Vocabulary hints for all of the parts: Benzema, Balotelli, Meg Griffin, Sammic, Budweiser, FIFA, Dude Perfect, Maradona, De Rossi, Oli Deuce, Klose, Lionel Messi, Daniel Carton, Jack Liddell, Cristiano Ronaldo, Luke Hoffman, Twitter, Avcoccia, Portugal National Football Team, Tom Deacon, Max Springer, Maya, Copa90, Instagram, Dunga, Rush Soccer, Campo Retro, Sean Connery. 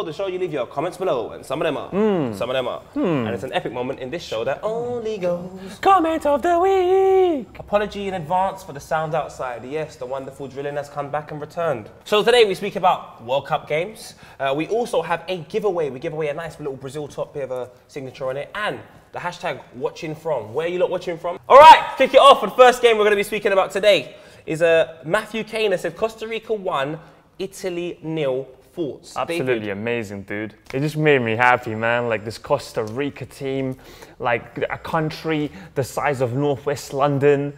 told the show, you leave your comments below, and some of them are, some of them are. And it's an epic moment in this show that only goes... Comment of the week! Apology in advance for the sound outside. Yes, the wonderful drilling has come back and returned. So today we speak about World Cup games. We also have a giveaway. We give away a nice little Brazil top with a signature on it, and the hashtag watching from. Where are you lot watching from? All right, kick it off. The first game we're going to be speaking about today is Matthew Kane that said Costa Rica 1, Italy 0. Thoughts? Absolutely David. Amazing, dude. It just made me happy, man. Like this Costa Rica team, like a country the size of Northwest London,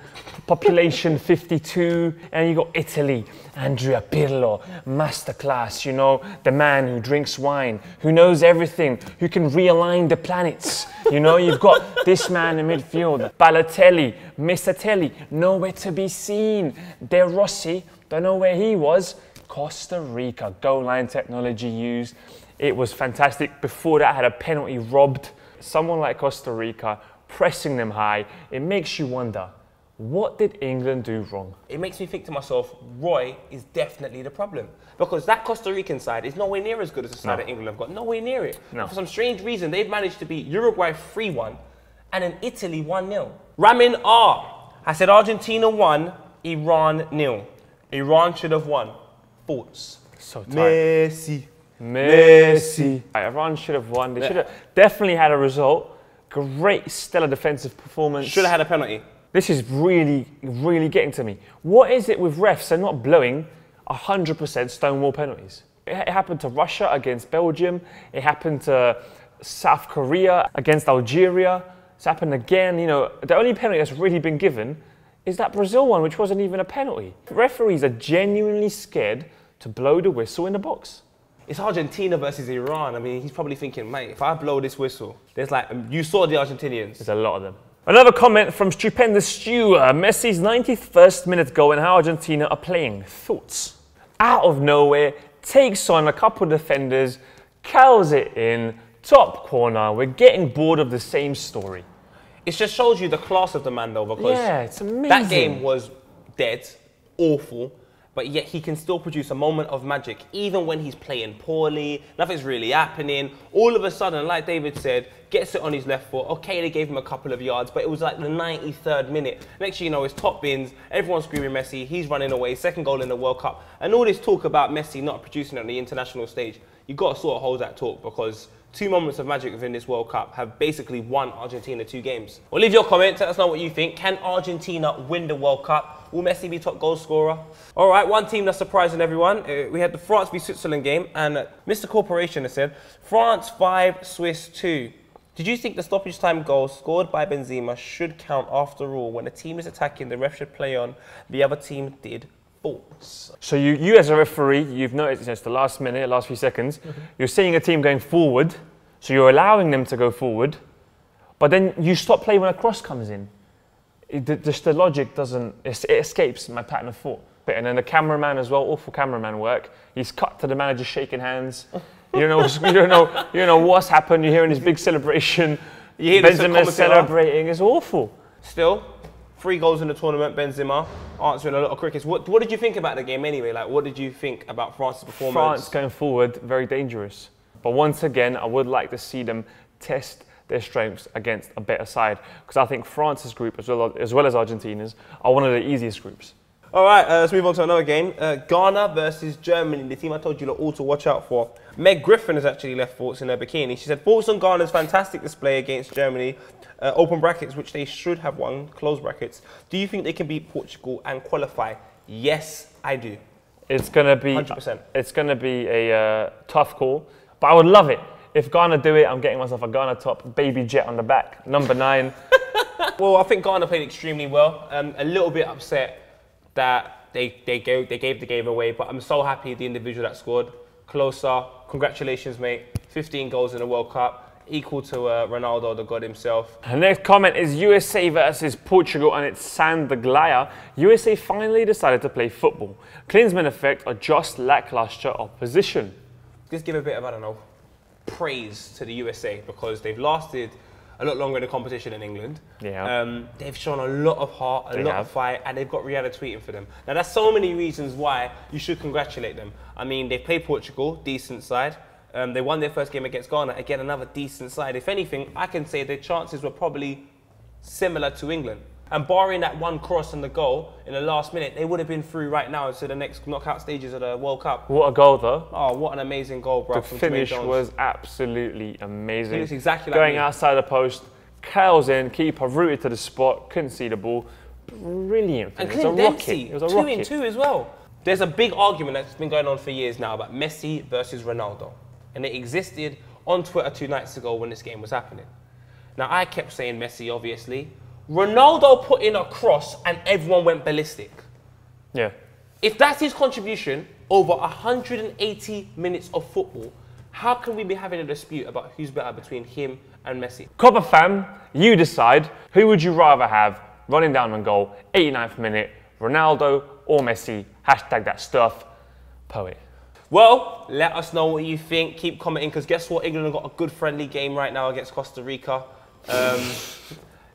population 52, and you got Italy, Andrea Pirlo, masterclass, you know, the man who drinks wine, who knows everything, who can realign the planets. You know, you've got this man in midfield, Balotelli, Mr. Telly, nowhere to be seen. De Rossi, don't know where he was. Costa Rica, goal line technology used. It was fantastic. Before that, I had a penalty robbed. Someone like Costa Rica, pressing them high, it makes you wonder, what did England do wrong? It makes me think to myself, Roy is definitely the problem. Because that Costa Rican side is nowhere near as good as the side that England have got. Nowhere near it. No. For some strange reason, they've managed to beat Uruguay 3-1 and then Italy 1-0. Ramin R, I said Argentina 1, Iran 0. Iran should have won. Thoughts? So tight. Messi. Iran should have won. They should have definitely had a result. Great, stellar defensive performance. Should have had a penalty. This is really, really getting to me. What is it with refs? They're not blowing 100% stonewall penalties. It happened to Russia against Belgium. It happened to South Korea against Algeria. It's happened again. You know, the only penalty that's really been given is that Brazil one, which wasn't even a penalty. Referees are genuinely scared to blow the whistle in the box. It's Argentina versus Iran. I mean, he's probably thinking, mate, if I blow this whistle, there's like, you saw the Argentinians. There's a lot of them. Another comment from Stupendous Stewart. Messi's 91st minute goal and how Argentina are playing. Thoughts? Out of nowhere, takes on a couple of defenders, curls it in, top corner. We're getting bored of the same story. It just shows you the class of the man, though, because it's amazing. That game was dead, awful, but yet he can still produce a moment of magic, even when he's playing poorly, nothing's really happening. All of a sudden, like David said, gets it on his left foot. Okay, they gave him a couple of yards, but it was like the 93rd minute. Next thing you know, it's top bins, everyone's screaming Messi, he's running away, second goal in the World Cup. And all this talk about Messi not producing on the international stage, you've got to sort of hold that talk, because two moments of magic within this World Cup have basically won Argentina 2 games. Well, leave your comment, let us know what you think. Can Argentina win the World Cup? Will Messi be top goal scorer? All right, one team that's surprising everyone. We had the France v Switzerland game, and Mr. Corporation has said, France 5, Swiss 2. Did you think the stoppage time goal scored by Benzema should count after all? When a team is attacking, the ref should play on. The other team did. So you as a referee, you've noticed it's the last minute, last few seconds, you're seeing a team going forward, so you're allowing them to go forward, but then you stop play when a cross comes in. Just the logic doesn't, it escapes my pattern of thought. And then the cameraman as well, awful cameraman work, he's cut to the manager shaking hands, you don't know what's happened, you're hearing this big celebration, you hear Benzema celebrating, it's awful. Still. 3 goals in the tournament, Benzema, answering a lot of crickets. What did you think about the game anyway? Like, what did you think about France's performance? France going forward, very dangerous. But once again, I would like to see them test their strengths against a better side. Because I think France's group, as well as Argentina's, are one of the easiest groups. All right, let's move on to another game. Ghana versus Germany, the team I told you all to watch out for. Meg Griffin has actually left thoughts in her bikini. She said, thoughts on Ghana's fantastic display against Germany, open brackets, which they should have won, close brackets. Do you think they can beat Portugal and qualify? Yes, I do. It's going to be 100%. It's going to be a tough call, but I would love it. If Ghana do it, I'm getting myself a Ghana top, baby jet on the back, number 9. Well, I think Ghana played extremely well. A little bit upset that they gave the game away, but I'm so happy the individual that scored, Klose, congratulations mate, 15 goals in the World Cup, equal to Ronaldo the god himself. The next comment is USA versus Portugal, and it's Sandaglia. USA finally decided to play football. Klinsmann effect or just lacklustre opposition. Just give a bit of, I don't know, praise to the USA, because they've lasted a lot longer in the competition in England. Yeah. They've shown a lot of heart, a lot of fight, and they've got Rihanna tweeting for them. Now, there's so many reasons why you should congratulate them. I mean, they played Portugal, decent side. They won their first game against Ghana. Again, another decent side. If anything, I can say their chances were probably similar to England. And barring that one cross and the goal in the last minute, they would have been through right now to the next knockout stages of the World Cup. What a goal, though. Oh, what an amazing goal, bro. The finish was absolutely amazing. It's exactly like going outside the post, curls in, keeper rooted to the spot, couldn't see the ball. Brilliant finish. It was a rocket. It was a rocket. 2-in-2 as well. There's a big argument that's been going on for years now about Messi versus Ronaldo. And it existed on Twitter 2 nights ago when this game was happening. Now, I kept saying Messi, obviously. Ronaldo put in a cross and everyone went ballistic. Yeah. If that's his contribution over 180 minutes of football, how can we be having a dispute about who's better between him and Messi? Copper fam, you decide. Who would you rather have running down on goal, 89th minute, Ronaldo or Messi? Hashtag that stuff, Poet. Well, let us know what you think. Keep commenting, because guess what? England have got a good friendly game right now against Costa Rica.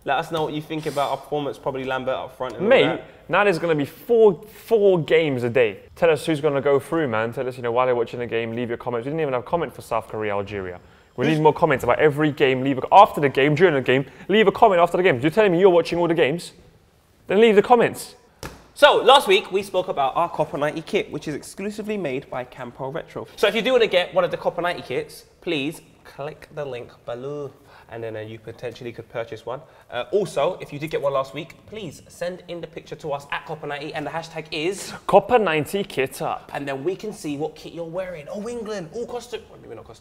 Let us know what you think about our performance, probably Lambert up front. And mate, now there's going to be four games a day. Tell us who's going to go through, man. Tell us, you know, while you're watching the game, leave your comments. We didn't even have a comment for South Korea, Algeria. We need more comments about every game. Leave a, after the game, during the game, leave a comment after the game. If you're telling me you're watching all the games, then leave the comments. So, last week we spoke about our Copa90 kit, which is exclusively made by Campo Retro. So if you do want to get one of the Copa90 kits, please click the link below, and then you potentially could purchase one. Also, if you did get one last week, please send in the picture to us at Copa90, and the hashtag is Copa90 Kit Up. And then we can see what kit you're wearing. Oh, England, oh, Costa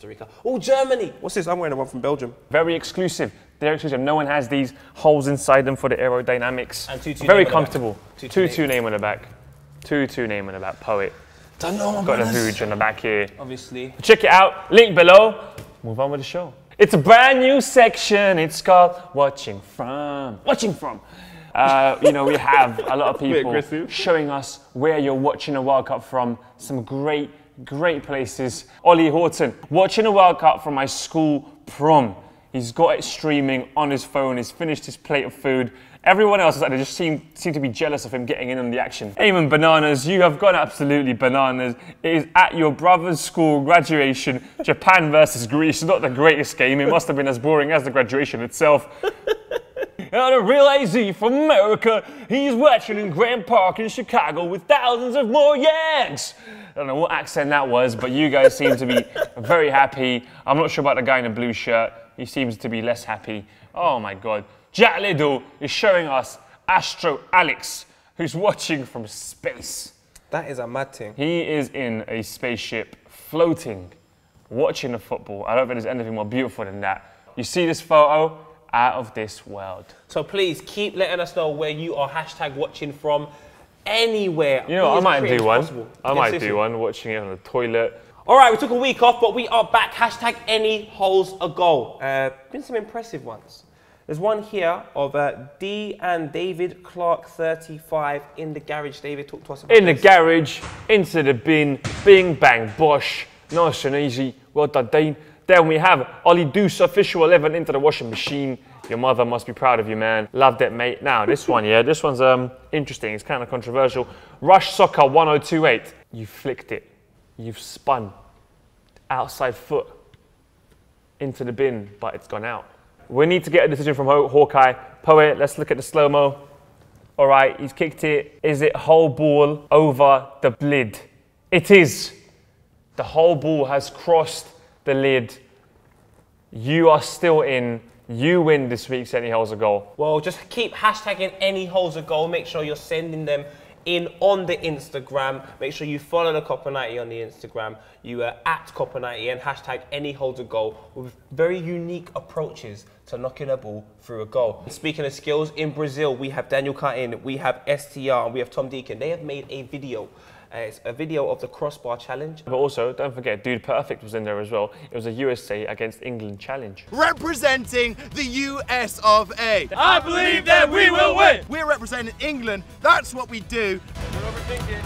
Rica, oh, Germany. What's this? I'm wearing the one from Belgium. Very exclusive. They're exclusive. No one has these holes inside them for the aerodynamics. And very comfortable. 2-2 name on the back. 2-2 name on the back, Poet. Don't know. Got a hooge on the back here. Obviously. Check it out. Link below. Move on with the show. It's a brand new section. It's called Watching From. Watching From. You know, we have a lot of people showing us where you're watching a World Cup from. Some great, great places. Ollie Horton, watching a World Cup from my school prom. He's got it streaming on his phone. He's finished his plate of food. Everyone else is like, they just seem to be jealous of him getting in on the action. Eamon Bananas, you have gone absolutely bananas. It is at your brother's school graduation, Japan versus Greece. Not the greatest game. It must have been as boring as the graduation itself. And a real AZ from America, he's watching in Grand Park in Chicago with thousands of more Yanks. I don't know what accent that was, but you guys seem to be very happy. I'm not sure about the guy in the blue shirt. He seems to be less happy. Oh my God. Jack Liddell is showing us Astro Alex, who's watching from space. That is a mad thing. He is in a spaceship, floating, watching the football. I don't think there's anything more beautiful than that. You see this photo, out of this world. So please keep letting us know where you are hashtag watching from anywhere. You know, I might do one. Possible. I might do one, watching it on the toilet. All right, we took a week off, but we are back. Hashtag any holes a goal. Been some impressive ones. There's one here of D and David Clark 35 in the garage. David, talk to us about this. The garage, into the bin, bing, bang, bosh. Nice and easy, well done, Dane. Then we have Oli Deuce, official 11 into the washing machine. Your mother must be proud of you, man. Loved it, mate. Now, this one, yeah, this one's interesting. It's kind of controversial. Rush Soccer 1028. You flicked it. You've spun. Outside foot. Into the bin, but it's gone out. We need to get a decision from Hawkeye. Poet, let's look at the slow-mo. All right, he's kicked it. Is it whole ball over the lid? It is. The whole ball has crossed the lid. You are still in. You win this week's Any Holes a Goal. Well, just keep hashtagging Any Holes a Goal. Make sure you're sending them in on the Instagram. Make sure you follow the Copa90 on the Instagram. You are at Copa90 and hashtag Any Holes a Goal with very unique approaches to knocking a ball through a goal. And speaking of skills, in Brazil, we have Daniel Carton, we have STR, and we have Tom Deacon. They have made a video. It's a video of the crossbar challenge. But also, don't forget, Dude Perfect was in there as well. It was a USA against England challenge. Representing the US of A. I believe that we will win. We're representing England. That's what we do. We're overthinking.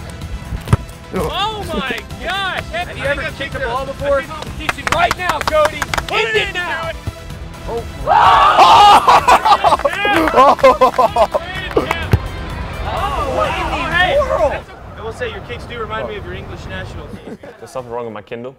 Oh my gosh. Have you ever kicked a ball before? I'm teaching right now, Cody. Hit it now. Oh. Oh, what in the world? I will say your kicks do remind me of your English nationals. There's something wrong with my Kindle.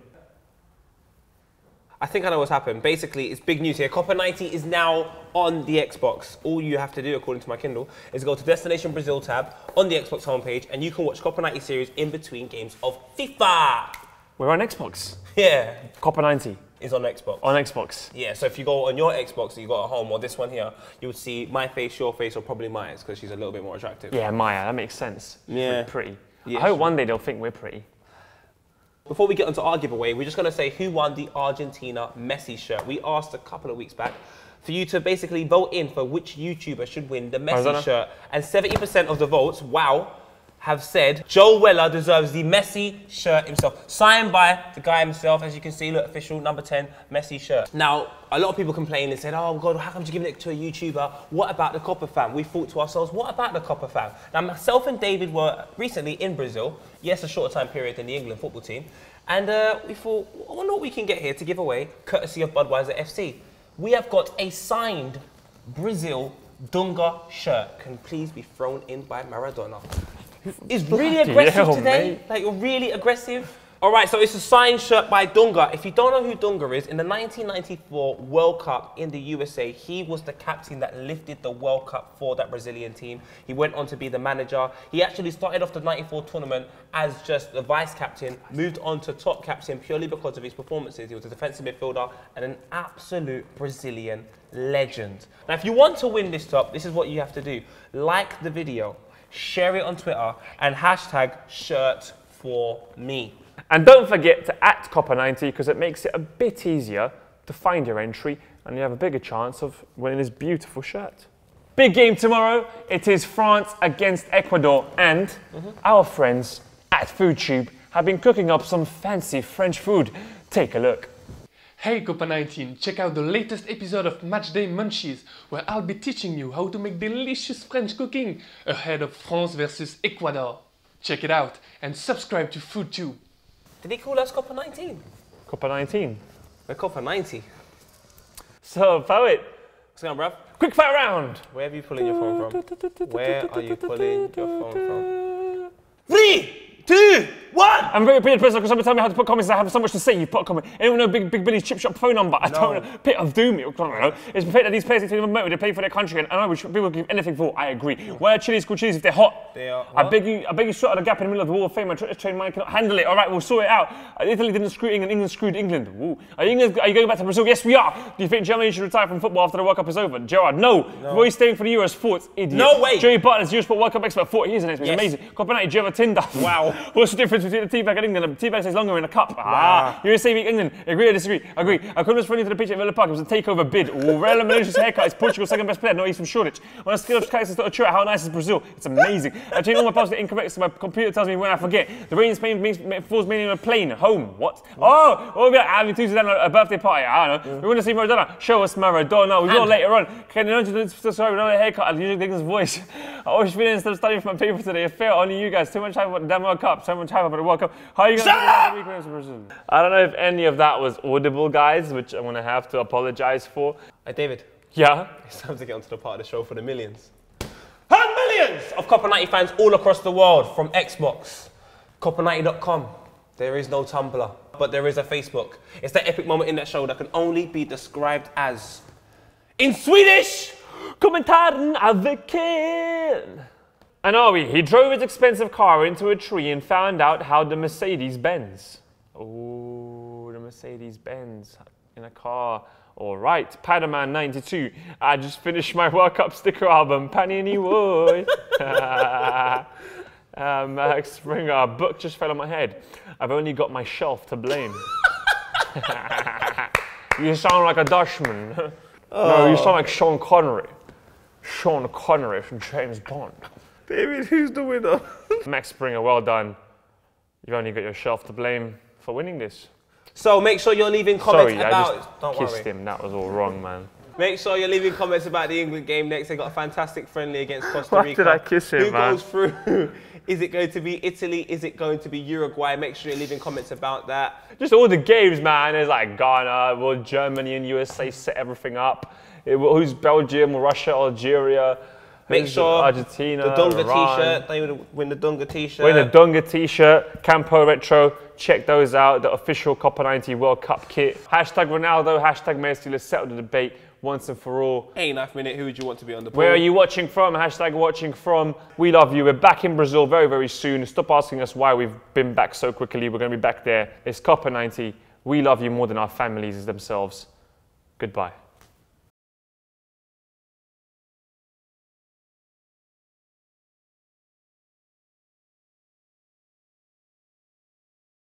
I think I know what's happened. Basically, it's big news here. Copa90 is now on the Xbox. All you have to do, according to my Kindle, is go to Destination Brazil tab on the Xbox homepage, and you can watch Copa90 series in between games of FIFA. We're on Xbox. Yeah. Copa90 is on Xbox. On Xbox. Yeah, so if you go on your Xbox that you got at home, or this one here, you'll see my face, your face, or probably Maya's, because she's a little bit more attractive. Yeah, Maya, that makes sense. Yeah. We're pretty. Yeah, I hope one day they'll think we're pretty. Before we get onto our giveaway, we're just going to say who won the Argentina Messi shirt. We asked a couple of weeks back for you to basically vote in for which YouTuber should win the Messi shirt. And 70% of the votes, wow, have said Joel Weller deserves the Messi shirt himself. Signed by the guy himself, as you can see, look, official number 10 Messi shirt. Now, a lot of people complained and said, oh God, how come you're giving it to a YouTuber? What about the Copa fam? We thought to ourselves, what about the Copa fam? Now, myself and David were recently in Brazil, yes, a shorter time period than the England football team, and we thought, I wonder what we can get here to give away, courtesy of Budweiser FC. We have got a signed Brazil Dunga shirt. Can please be thrown in by Maradona. It's really aggressive today, mate. Like, you're really aggressive. All right, so it's a signed shirt by Dunga. If you don't know who Dunga is, in the 1994 World Cup in the USA, he was the captain that lifted the World Cup for that Brazilian team. He went on to be the manager. He actually started off the 94 tournament as just the vice captain, moved on to top captain purely because of his performances. He was a defensive midfielder and an absolute Brazilian legend. Now, if you want to win this top, this is what you have to do. Like the video, share it on Twitter, and hashtag #ShirtForMe. And don't forget to @Copa90, because it makes it a bit easier to find your entry, and you have a bigger chance of winning this beautiful shirt. Big game tomorrow. It is France against Ecuador, and our friends at FoodTube have been cooking up some fancy French food. Take a look. Hey Copa90, check out the latest episode of Matchday Munchies, where I'll be teaching you how to make delicious French cooking ahead of France versus Ecuador. Check it out and subscribe to FoodTube. Did he call us Copa90? Copa90? We're Copa90. So, Poet. What's going on, bruv? Quick fire round! Where are you pulling your phone from? Where are you pulling your phone from? 3, 2, 1! I'm a very brilliant person because someone tell me how to put comments. I have so much to say. You put a comment. Anyone know Big Billy's chip shop phone number? No. I don't know. Pit of Doom. I don't know. It's the fact that these players need to be motivated. They play for their country, and I know people give anything for. I agree. Where are chilies called chilies if they're hot? They are. I beg you, sort out a gap in the middle of the Wall of Fame. I try to train mine, cannot handle it. All right, we'll sort it out. Italy didn't screw England. England screwed England. Ooh. Are you going back to Brazil? Yes, we are. Do you think Germany should retire from football after the World Cup is over? Gerard, no. Roy staying for the Euros, thoughts, idiot. No way. Joey Barton's Eurosport World Cup expert, 40 years, and it's amazing. Copa90, do you have a Tinder? Wow. What's the difference between a teabag and England? A teabag stays longer in a cup. Wow. Ah, USA beat England. Agree or disagree? Agree. I couldn't have run into the pitch at Villa Park. It was a takeover bid. Real Malaysia's haircut is Portugal's second best player. No, he's from Shoreditch. When I skill up Sky's little church, how nice is Brazil? It's amazing. I change all my passwords to incorrect, so my computer tells me when I forget. The rain in Spain falls mainly on a plane. Home. What? Oh, we'll be like, having Tuesday down at a birthday party. I don't know. We want to see Maradona. Show us Maradona. We will later on. Can you imagine? Sorry, without a haircut, I usually think his voice. I always feel instead of studying for my paper today. Fair, only you guys. Too much time for the damn World Cup. Someone type up at a World Cup. How are you going to do person? I don't know if any of that was audible, guys, which I'm going to have to apologize for. Hey, David. Yeah? It's time to get onto the part of the show for the millions. And millions of Copa90 fans all across the world from Xbox. Copa90.com. There is no Tumblr, but there is a Facebook. It's that epic moment in that show that can only be described as... in Swedish! Kommentaren avken. And he drove his expensive car into a tree and found out how the Mercedes bends. Oh, the Mercedes bends in a car. All right, Padaman92. I just finished my World Cup sticker album, Panini Woy. Max Springer, a book just fell on my head. I've only got my shelf to blame. You sound like a Dutchman. Oh. No, you sound like Sean Connery. Sean Connery from James Bond. David, who's the winner? Max Springer, well done. You've only got yourself to blame for winning this. So make sure you're leaving comments Sorry, I just kissed him. That was all wrong, man. Make sure you're leaving comments about the England game next. They got a fantastic friendly against Costa Rica. Why did I kiss him, man? Who goes through? Is it going to be Italy? Is it going to be Uruguay? Make sure you're leaving comments about that. Just all the games, man. There's like Ghana, will Germany and USA set everything up? Who's Belgium, Russia, Algeria? Make sure Argentina, the Dunga t-shirt, they win the Dunga t-shirt. Campo Retro, Check those out, the official Copa90 World Cup kit. # Ronaldo, # Messi, let's settle the debate once and for all. Hey, Knife Minute, who would you want to be on the poll? Where are you watching from? # watching from. We love you. We're back in Brazil very, very soon. Stop asking us why we've been back so quickly. We're going to be back there. It's Copa90. We love you more than our families themselves. Goodbye.